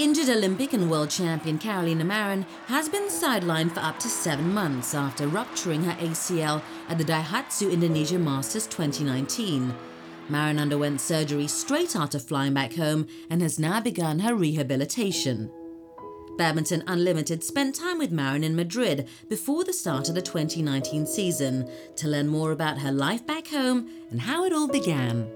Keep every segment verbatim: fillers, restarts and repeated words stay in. Injured Olympic and world champion Carolina Marin has been sidelined for up to seven months after rupturing her A C L at the Daihatsu Indonesia Masters twenty nineteen. Marin underwent surgery straight after flying back home and has now begun her rehabilitation. Badminton Unlimited spent time with Marin in Madrid before the start of the twenty nineteen season to learn more about her life back home and how it all began.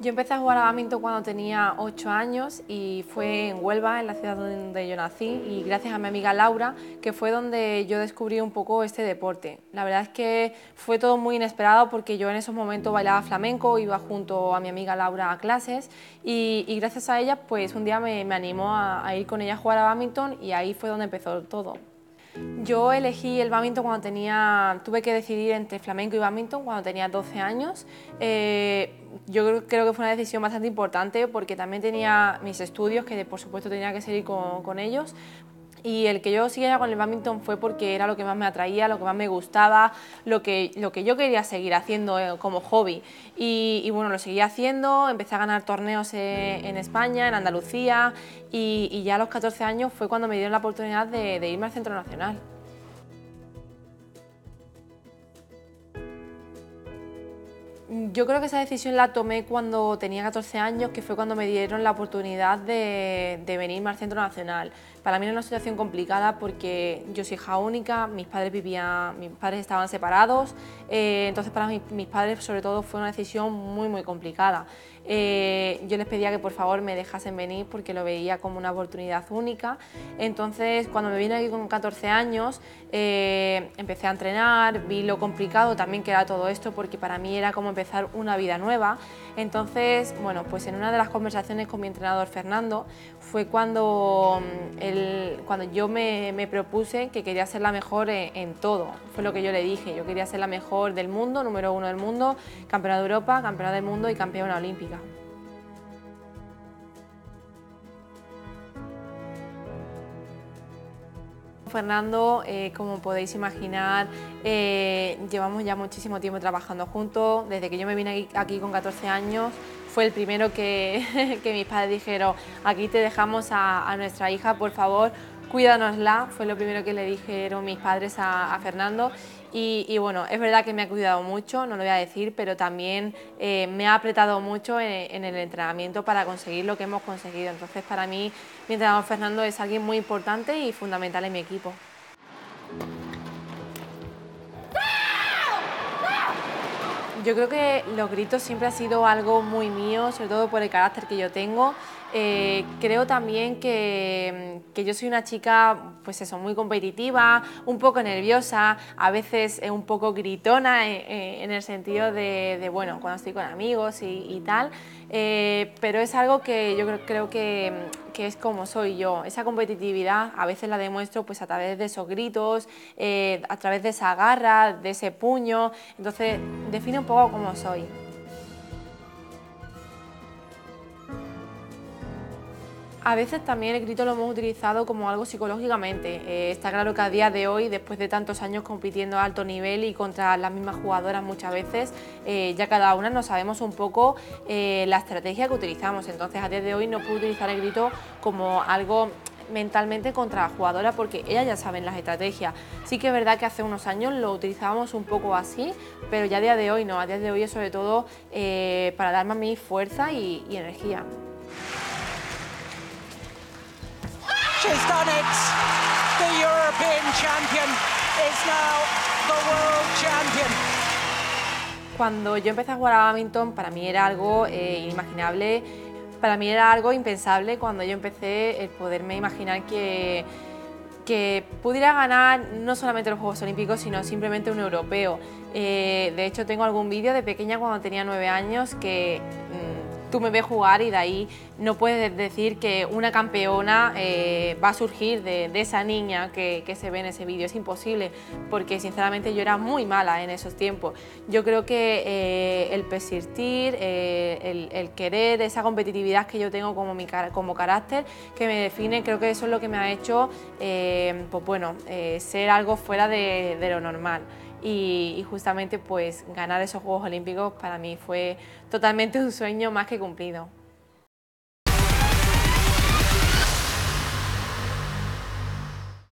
Yo empecé a jugar a badminton cuando tenía ocho años y fue en Huelva, en la ciudad donde yo nací, y gracias a mi amiga Laura, que fue donde yo descubrí un poco este deporte. La verdad es que fue todo muy inesperado porque yo en esos momentos bailaba flamenco, iba junto a mi amiga Laura a clases y, y gracias a ella pues un día me, me animó a, a ir con ella a jugar a badminton y ahí fue donde empezó todo. Yo elegí el badminton cuando tenía, tuve que decidir entre flamenco y badminton cuando tenía doce años. Eh, yo creo, creo que fue una decisión bastante importante porque también tenía mis estudios, que por supuesto tenía que seguir con, con ellos. Y el que yo siguiera con el badminton fue porque era lo que más me atraía, lo que más me gustaba, lo que, lo que yo quería seguir haciendo como hobby. Y, y bueno, lo seguí haciendo, empecé a ganar torneos en, en España, en Andalucía, y, y ya a los catorce años fue cuando me dieron la oportunidad de, de irme al Centro Nacional. Yo creo que esa decisión la tomé cuando tenía catorce años, que fue cuando me dieron la oportunidad de, de venirme al Centro Nacional. Para mí era una situación complicada porque yo soy hija única, mis padres vivían, mis padres estaban separados, eh, entonces para mis, mis padres sobre todo fue una decisión muy muy complicada. Eh, yo les pedía que por favor me dejasen venir porque lo veía como una oportunidad única. Entonces cuando me vine aquí con catorce años eh, empecé a entrenar, vi lo complicado también que era todo esto porque para mí era como empezar una vida nueva. Entonces, bueno, pues en una de las conversaciones con mi entrenador Fernando fue cuando, él, cuando yo me, me propuse que quería ser la mejor en, en todo. Fue lo que yo le dije, yo quería ser la mejor del mundo, número uno del mundo, campeona de Europa, campeona del mundo y campeona olímpica. Fernando, eh, como podéis imaginar, eh, llevamos ya muchísimo tiempo trabajando juntos. Desde que yo me vine aquí, aquí con catorce años, fue el primero que, que mis padres dijeron, aquí te dejamos a, a nuestra hija, por favor, cuídanosla. Fue lo primero que le dijeron mis padres a, a Fernando. Y, y bueno, es verdad que me ha cuidado mucho, no lo voy a decir, pero también eh, me ha apretado mucho en, en el entrenamiento para conseguir lo que hemos conseguido. Entonces, para mí, mi entrenador Fernando es alguien muy importante y fundamental en mi equipo. Yo creo que los gritos siempre ha sido algo muy mío, sobre todo por el carácter que yo tengo. Eh, creo también que, que yo soy una chica, pues eso, muy competitiva, un poco nerviosa, a veces un poco gritona eh, en el sentido de, de, bueno, cuando estoy con amigos y, y tal, eh, pero es algo que yo creo, creo que, que es como soy yo. Esa competitividad a veces la demuestro pues a través de esos gritos, eh, a través de esa garra, de ese puño, entonces define un poco cómo soy. A veces también el grito lo hemos utilizado como algo psicológicamente. Eh, está claro que a día de hoy, después de tantos años compitiendo a alto nivel y contra las mismas jugadoras muchas veces, eh, ya cada una nos sabemos un poco eh, la estrategia que utilizamos. Entonces, a día de hoy no puedo utilizar el grito como algo mentalmente contra la jugadora porque ellas ya saben las estrategias. Sí que es verdad que hace unos años lo utilizábamos un poco así, pero ya a día de hoy no. A día de hoy es sobre todo eh, para darme a mí fuerza y, y energía. She's done it. The European champion is now the world champion. Cuando yo empecé a jugar a badminton, para mí era algo eh, inimaginable, para mí era algo impensable cuando yo empecé el poderme imaginar que que pudiera ganar no solamente los Juegos Olímpicos, sino simplemente un europeo. Eh, de hecho, tengo algún vídeo de pequeña cuando tenía nueve años que mmm, tú me ves jugar y de ahí no puedes decir que una campeona eh, va a surgir de, de esa niña que, que se ve en ese vídeo. Es imposible, porque sinceramente yo era muy mala en esos tiempos. Yo creo que eh, el persistir, eh, el, el querer, esa competitividad que yo tengo como, mi, como carácter, que me define, creo que eso es lo que me ha hecho eh, pues bueno, eh, ser algo fuera de, de lo normal. Y, y justamente pues ganar esos Juegos Olímpicos para mí fue totalmente un sueño más que cumplido.